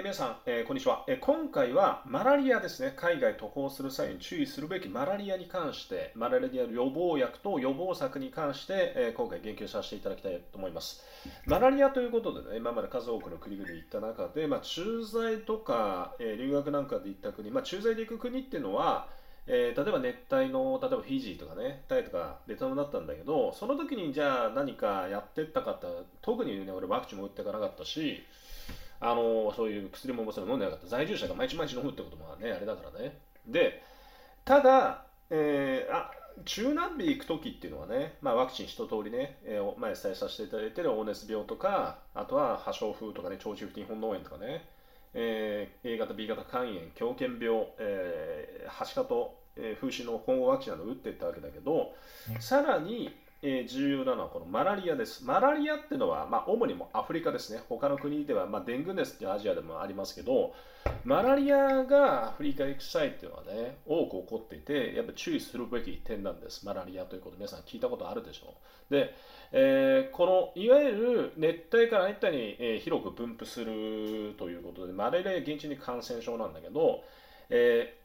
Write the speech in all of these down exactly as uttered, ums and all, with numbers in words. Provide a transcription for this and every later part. えー、皆さん、えー、こんにちは、えー。今回はマラリアですね。海外渡航する際に注意するべきマラリアに関して、マラリアの予防薬と予防策に関して、えー、今回言及させていただきたいと思います。マラリアということでね、今まで数多くの国々に行った中で、まあ、駐在とか、えー、留学なんかで行った国、まあ、駐在で行く国っていうのは、えー、例えば熱帯の例えばフィジーとかね、タイとかベトナムだったんだけど、その時にじゃあ何かやってったかったら、特にね、俺ワクチンも打っていかなかったし、あのそういう薬ももちろん飲んでなかった。在住者が毎日毎日飲むってこともね、あれだからね。で、ただ、えー、あ中南米行くときっていうのはね、まあ、ワクチン一通りね、えー、前伝えさせていただいている黄熱病とか、あとは破傷風とかね、腸中皮筋本脳炎とかね、えー、A 型、B 型肝炎、狂犬病、えー、はしかと、えー、風疹の混合ワクチンなど打っていったわけだけど、さらに、えー、重要なのはこのマラリアです。マラリアっていうのは、まあ、主にもアフリカですね。他の国では、まあ、デング熱ってアジアでもありますけど、マラリアがアフリカ行く際っていうのはね、多く起こっていて、やっぱり注意するべき点なんです。マラリアということ、皆さん聞いたことあるでしょう。で、えー、このいわゆる熱帯から熱帯に、えー、広く分布するということで、マラリア現地に感染症なんだけど、え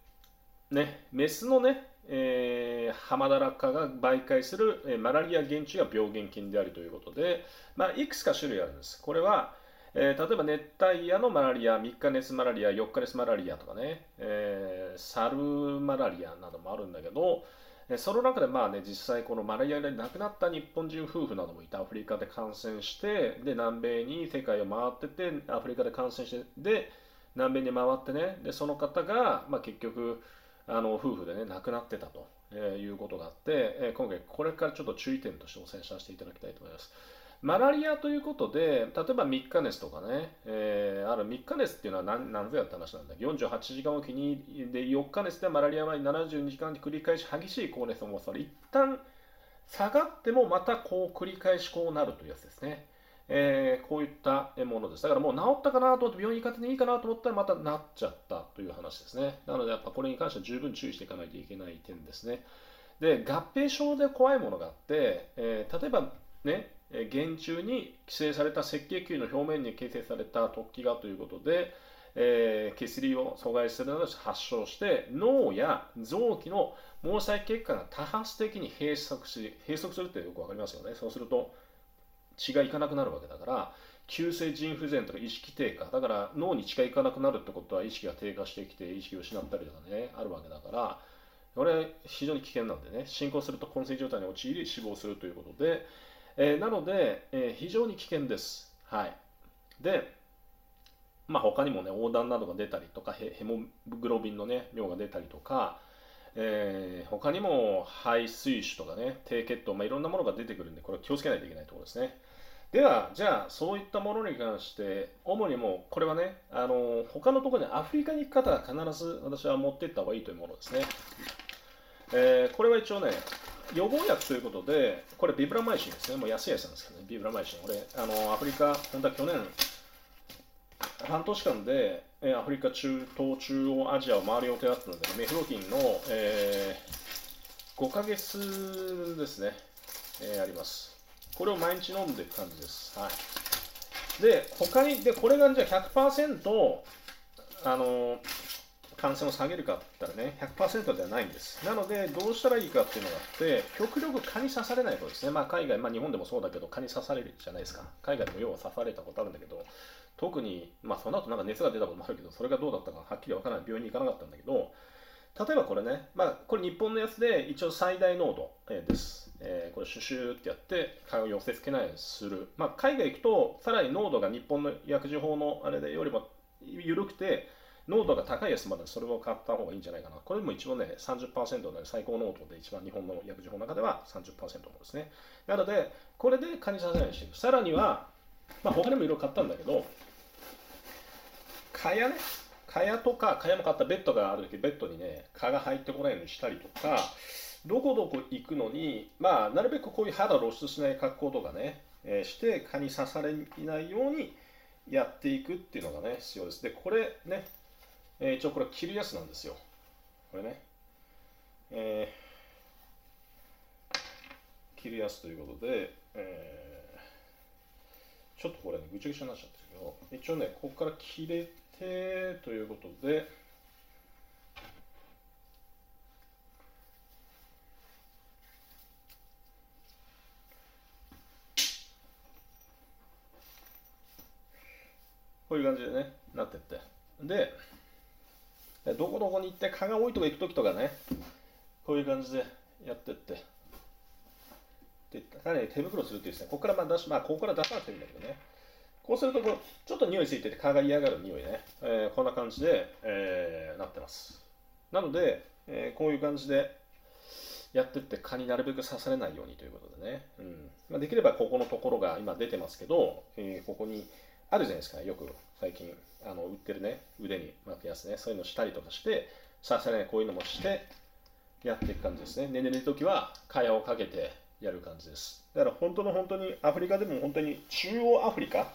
ー、ね、メスのね、えー、ハマダラ科が媒介する、えー、マラリア原虫が病原菌であるということで、まあ、いくつか種類あるんです。これは、えー、例えば熱帯夜のマラリア、みっか熱マラリア、よっか熱マラリアとかね、えー、サルマラリアなどもあるんだけど、えー、その中でまあ、ね、実際このマラリアで亡くなった日本人夫婦などもいた。アフリカで感染して、で南米に世界を回ってて、アフリカで感染して、で南米に回ってね、でその方が、まあ、結局、あの夫婦で、ね、亡くなってたと、えー、いうことがあって、えー、今回これからちょっと注意点としてお伝えさせていただきたいと思います。マラリアということで、例えばみっか熱とかね、えー、あるみっか熱っていうのは 何, 何ぞやって話なんだけど、よんじゅうはちじかんおきにでよっか熱でマラリア前にななじゅうにじかん繰り返し激しい高熱を持つから、一旦下がってもまたこう繰り返しこうなるというやつですね。えー、こういったものです。だからもう治ったかなと思って病院行かせていいかなと思ったらまたなっちゃったという話ですね。なのでやっぱこれに関しては十分注意していかないといけない点ですね。で、合併症で怖いものがあって、えー、例えばね、原虫に寄生された赤血球の表面に形成された突起がということで、えー、血流を阻害するなどして発症して、脳や臓器の毛細血管が多発的に閉塞し、閉塞するってよくわかりますよね。そうすると血がいかなくなるわけだから、急性腎不全とか意識低下、だから脳に血がいかなくなるってことは意識が低下してきて意識を失ったりとかね、あるわけだから、これ非常に危険なんでね、進行すると昏睡状態に陥り死亡するということで、えー、なので、えー、非常に危険です。はい。で、まあ、他にもね、黄疸などが出たりとか、ヘモグロビンのね、量が出たりとか、えー、他にも肺水腫とかね、低血糖、まあ、いろんなものが出てくるんで、これ気をつけないといけないところですね。では、じゃあそういったものに関して、主にもうこれはね、あの他のところにアフリカに行く方は必ず私は持っていった方がいいというものですね。えー、これは一応ね、予防薬ということで、これビブラマイシンですね。もう安いやつなんですけどね、ビブラマイシン。俺、あのアフリカ、本当は去年、半年間で、アフリカ、中東、中央アジアを回る予定だったので、メフロキンの、えー、ごかげつですね、えー、あります。これを毎日飲んでいく感じです。はい、で、他に、で、これがじゃあ ひゃくパーセント、あの、感染を下げるかって言ったらね、ひゃくパーセント ではないんです。なので、どうしたらいいかっていうのがあって、極力蚊に刺されないことですね。まあ、海外、まあ、日本でもそうだけど、蚊に刺されるじゃないですか。海外でも要は刺されたことあるんだけど、特に、まあ、その後なんか熱が出たこともあるけど、それがどうだったかはっきりわからない、病院に行かなかったんだけど、例えばこれね、まあ、これ日本のやつで一応最大濃度です。えー、これシュシューってやって蚊を寄せつけないようにする。まあ、海外行くとさらに濃度が日本の薬事法のあれでよりも緩くて濃度が高いやつまでそれを買った方がいいんじゃないかな。これも一応ね さんじゅっパーセント なので最高濃度で一番日本の薬事法の中では さんじゅっパーセント ですね。なのでこれで蚊に刺されないようにしていく。さらには、まあ、他にもいろいろ買ったんだけど蚊やね。蚊帳とか、蚊帳も買ったベッドがあるとき、ベッドにね、蚊が入ってこないようにしたりとか、どこどこ行くのに、まあ、なるべくこういう肌を露出しない格好とかね、えー、して、蚊に刺されないようにやっていくっていうのがね、必要です。で、これね、えー、一応これ着るやつなんですよ。これね、えー、着るやつということで、えー、ちちょっとこれねぐちゃぐちゃになっちゃったけど、一応ねここから切れてということで、こういう感じでねなってって、でどこどこに行って蚊が多いとこ行くときとかね、こういう感じでやってって。で、かなり手袋するっていうですね、ここからまあ出し、まあ、ここから出さなくていいんだけどね。こうするとこう、ちょっと匂いついてて蚊が嫌がる匂いね。えー、こんな感じで、えー、なってます。なので、えー、こういう感じでやってって蚊になるべく刺されないようにということでね。うんまあ、できればここのところが今出てますけど、えー、ここにあるじゃないですか、よく最近あの売ってるね、腕に巻くやつね、そういうのしたりとかして、刺されないこういうのもして、やっていく感じですね。で、寝るときは、蚊帳をかけてやる感じです。だから本当の本当にアフリカでも本当に中央アフリカ、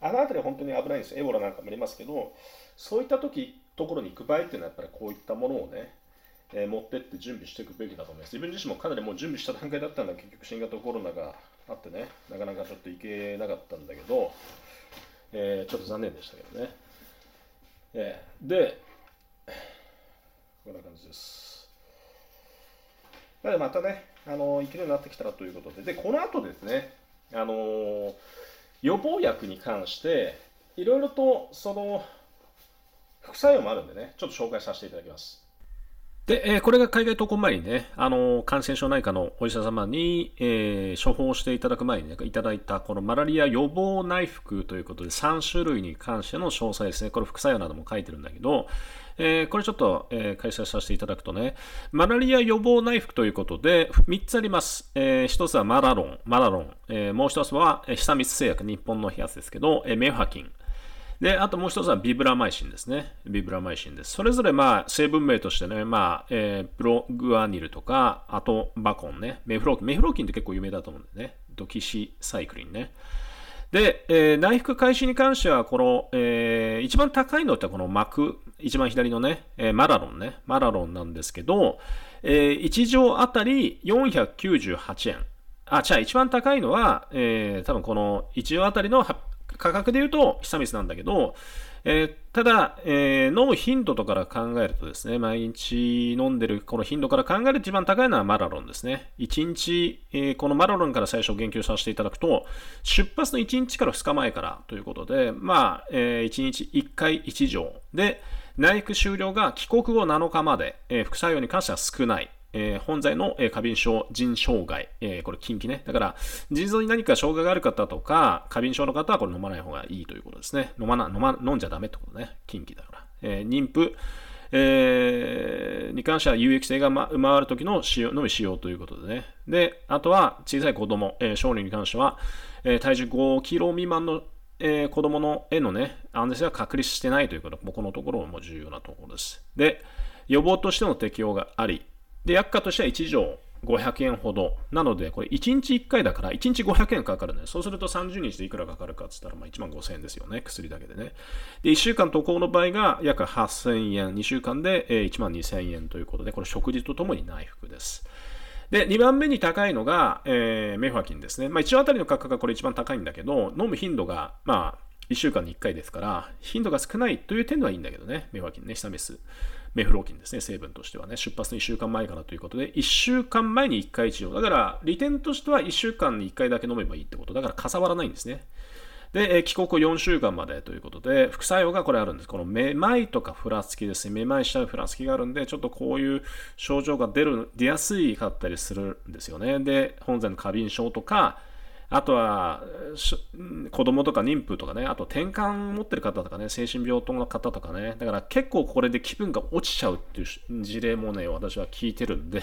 あの辺りは本当に危ないんですよ。エボラなんかもありますけど、そういったとき、ところに行く場合っていうのはやっぱりこういったものをね、えー、持ってって準備していくべきだと思います。自分自身もかなりもう準備した段階だったんだけど、結局新型コロナがあってね、なかなかちょっと行けなかったんだけど、えー、ちょっと残念でしたけどね。えー、で、こんな感じです。なのでまたね、あのー、行けるようになってきたらということで、で、この後ですね、あのー、予防薬に関して、いろいろとその副作用もあるんでね、ちょっと紹介させていただきます。で、えー、これが海外渡航前にね、あのー、感染症内科のお医者様に、えー、処方していただく前に、ね、いただいたこのマラリア予防内服ということでさんしゅるいに関しての詳細ですね。これ副作用なども書いてるんだけど、えー、これちょっと、えー、解説させていただくとね、マラリア予防内服ということでみっつあります。えー、ひとつはマラロン、マラロン、えー、もうひとつは久光製薬、日本のやつですけど、えー、メファキン。で、あともう一つはビブラマイシンですね。ビブラマイシンです。それぞれまあ成分名としてね、まあ、えー、プログアニルとか、あとバコンね、メフローキン。メフローキンって結構有名だと思うんでね。ドキシサイクリンね。で、えー、内服開始に関しては、この、えー、一番高いのってこの膜、一番左のね、えー、マラロンね、マラロンなんですけど、えー、いちじょうあたりよんひゃくきゅうじゅうはちえん。あ、違う、一番高いのは、えー、多分このいち錠あたりの価格で言うと久々なんだけど、えー、ただ、えー、飲む頻度とかから考えるとですね、毎日飲んでるこの頻度から考える一番高いのはマラロンですね。いちにち、えー、このマラロンから最初言及させていただくと、出発のいちにちからふつかまえからということで、まあ、えー、いちにちいっかいいちじょうで、内服終了が帰国後なのかまで、えー、副作用に関しては少ない。えー、本在の、えー、過敏症、腎障害、えー、これ禁忌ね。だから腎臓に何か障害がある方とか過敏症の方はこれ飲まない方がいいということですね。飲まな飲ま飲んじゃダメってことね。禁忌だから。えー、妊婦、えー、に関しては有益性が、ま、生まれる時の使用のみ使用ということでね。で、あとは小さい子供、えー、少年に関しては、えー、体重ごキロ未満の、えー、子供のへのね安全性が確立してないということ、ここのところも重要なところです。で、予防としての適用があり。で、薬価としてはいちじょうごひゃくえんほど。なので、これいちにちいっかいだから、いちにちごひゃくえんかかるね。そうするとさんじゅうにちでいくらかかるかって言ったら、まあいちまんごせんえんですよね。薬だけでね。で、いっしゅうかん渡航の場合が約はっせんえん。にしゅうかんでいちまんにせんえんということで、これ食事とともに内服です。で、にばんめに高いのが、えー、メファキンですね。まあいちあたりの価格がこれ一番高いんだけど、飲む頻度が、まあ、いっしゅうかんにいっかいですから、頻度が少ないという点ではいいんだけどね。メファキンね、久々。メフローキンですね、成分としてはね、出発のいっしゅうかんまえからということで、いっしゅうかんまえにいっかいいち錠。だから、利点としてはいっしゅうかんにいっかいだけ飲めばいいってこと。だから、かさばらないんですね。で、帰国後よんしゅうかんまでということで、副作用がこれあるんです。このめまいとかふらつきですね。めまいしちゃうふらつきがあるんで、ちょっとこういう症状が出る、出やすいかったりするんですよね。で、本在の過敏症とか、あとは、子供とか妊婦とかね、あと転換を持ってる方とかね、精神病棟の方とかね、だから結構これで気分が落ちちゃうっていう事例もね、私は聞いてるんで、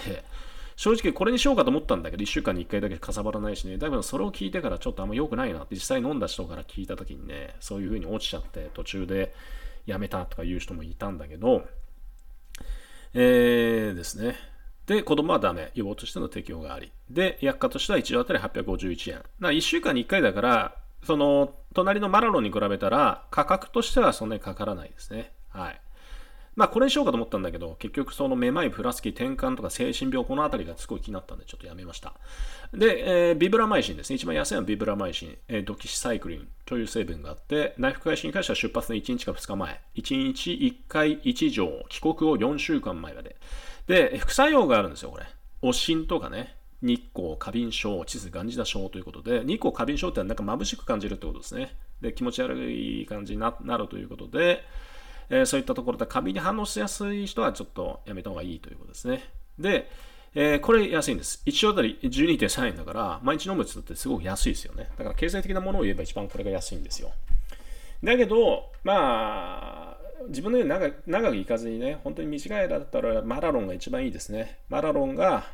正直これにしようかと思ったんだけど、いっしゅうかんにいっかいだけかさばらないしね、だけどそれを聞いてからちょっとあんま良くないなって、実際飲んだ人から聞いたときにね、そういう風に落ちちゃって、途中でやめたとかいう人もいたんだけど、えーですね。で、子供はダメ。予防としての適用があり。で、薬価としてはいち錠あたりはっぴゃくごじゅういちえん。な、いっしゅうかんにいっかいだから、その、隣のマラロンに比べたら、価格としてはそんなにかからないですね。はい。まあこれにしようかと思ったんだけど、結局そのめまい、ふらつき、転換とか精神病、このあたりがすごい気になったんでちょっとやめました。で、えー、ビブラマイシンですね。一番安いのはビブラマイシン、えー、ドキシサイクリンという成分があって、内服開始に関しては出発のいちにちかふつかまえ、いちにちいっかいいちじょう、帰国をよんしゅうかんまえまで。で、副作用があるんですよ、これ。おしんとかね。日光過敏症、地図ガンジダ症ということで、日光過敏症ってなんか眩しく感じるってことですね。で、気持ち悪い感じに な, なるということで、えー、そういったところで過敏に反応しやすい人はちょっとやめた方がいいということですね。で、えー、これ安いんです。いっしょうあたり じゅうにてんさんえんだから、毎日飲むやつってすごく安いですよね。だから経済的なものを言えば一番これが安いんですよ。だけど、まあ、自分のように 長, 長くいかずにね、本当に短い間だったらマラロンが一番いいですね。マラロンが、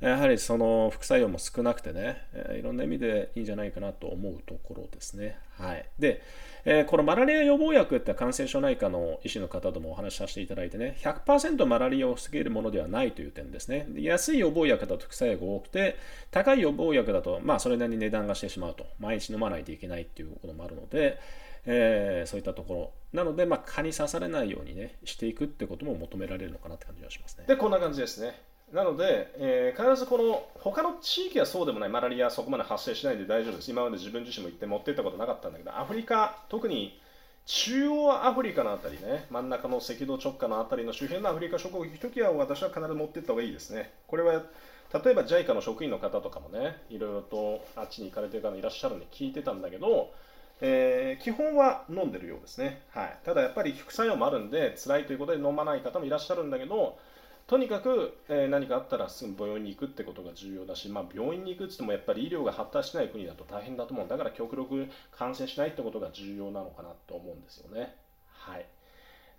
やはりその副作用も少なくてね、いろんな意味でいいんじゃないかなと思うところですね。はい。で、このマラリア予防薬って感染症内科の医師の方ともお話しさせていただいてね、ひゃくパーセント マラリアを防げるものではないという点ですね。安い予防薬だと副作用が多くて、高い予防薬だと、まあそれなりに値段がしてしまうと、毎日飲まないといけないっていうこともあるので、えー、そういったところなので、まあ、蚊に刺されないようにね、していくってことも求められるのかなって感じがしますね。で、こんな感じですね。なので、えー、必ずこの他の地域はそうでもない、マラリアはそこまで発生しないんで大丈夫です。今まで自分自身も行って持ってったことなかったんだけど、アフリカ、特に中央アフリカのあたりね、真ん中の赤道直下のあたりの周辺のアフリカ諸国行くときは私は必ず持ってった方がいいですね。これは例えば ジャイカ の職員の方とかもね、いろいろとあっちに行かれてる方いらっしゃるので聞いてたんだけど、えー、基本は飲んでるようですね、はい、ただやっぱり副作用もあるんで辛いということで飲まない方もいらっしゃるんだけど、とにかく、えー、何かあったらすぐ病院に行くってことが重要だし、まあ、病院に行くって言ってもやっぱり医療が発達しない国だと大変だと思うんだから、極力感染しないってことが重要なのかなと思うんですよね。はい、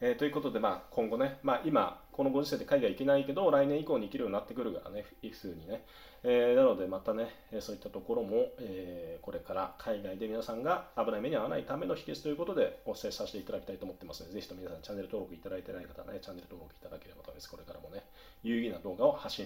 えー、ということで、まあ、今後ね、まあ、今このご時世で海外行けないけど来年以降に行けるようになってくるからね、普通にね、えー、なのでまたね、そういったところも、えー、これから海外で皆さんが危ない目に遭わないための秘訣ということでお伝えさせていただきたいと思ってますので、ぜひと皆さんチャンネル登録いただいてない方はね、チャンネル登録いただければと思います。これからもね、有意義な動画を発信して